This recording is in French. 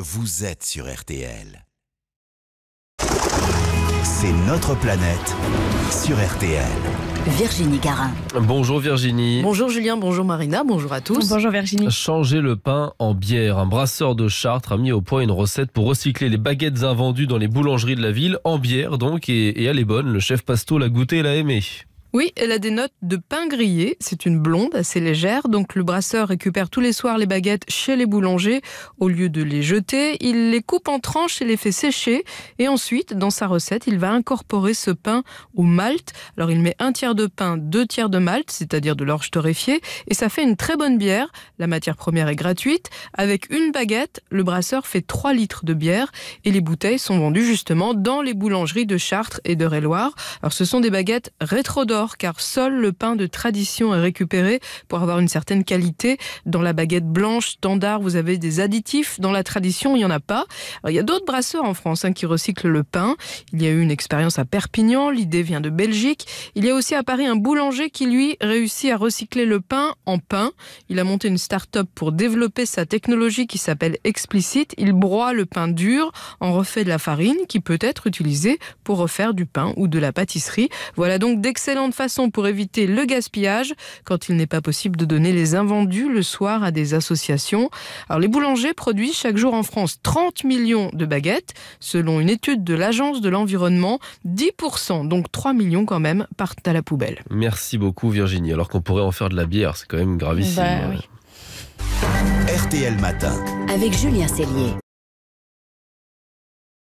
Vous êtes sur RTL. C'est notre planète sur RTL. Virginie Garin. Bonjour Virginie. Bonjour Julien, bonjour Marina, bonjour à tous. Bonjour Virginie. Changer le pain en bière. Un brasseur de Chartres a mis au point une recette pour recycler les baguettes invendues dans les boulangeries de la ville, en bière donc, et elle est bonne. Le chef Pasto l'a goûtée et l'a aimée. Oui, elle a des notes de pain grillé, c'est une blonde assez légère, donc le brasseur récupère tous les soirs les baguettes chez les boulangers. Au lieu de les jeter, il les coupe en tranches et les fait sécher. Et ensuite, dans sa recette, il va incorporer ce pain au malt. Alors il met 1/3 de pain, 2/3 de malt, c'est-à-dire de l'orge torréfiée, et ça fait une très bonne bière. La matière première est gratuite. Avec une baguette, le brasseur fait 3 litres de bière et les bouteilles sont vendues justement dans les boulangeries de Chartres et de Réloir. Alors ce sont des baguettes rétro-dorées, car seul le pain de tradition est récupéré pour avoir une certaine qualité. Dans la baguette blanche standard, vous avez des additifs. Dans la tradition, il n'y en a pas. Alors, il y a d'autres brasseurs en France qui recyclent le pain. Il y a eu une expérience à Perpignan, l'idée vient de Belgique. Il y a aussi à Paris un boulanger qui, lui, réussit à recycler le pain en pain. Il a monté une start-up pour développer sa technologie qui s'appelle Explicite. Il broie le pain dur, en refait de la farine qui peut être utilisée pour refaire du pain ou de la pâtisserie. Voilà donc d'excellents de façon pour éviter le gaspillage quand il n'est pas possible de donner les invendus le soir à des associations. Alors les boulangers produisent chaque jour en France 30 millions de baguettes. Selon une étude de l'Agence de l'environnement, 10%, donc 3 millions quand même, partent à la poubelle. Merci beaucoup Virginie, alors qu'on pourrait en faire de la bière, c'est quand même gravissime. Bah, oui. RTL Matin avec Julien Cellier.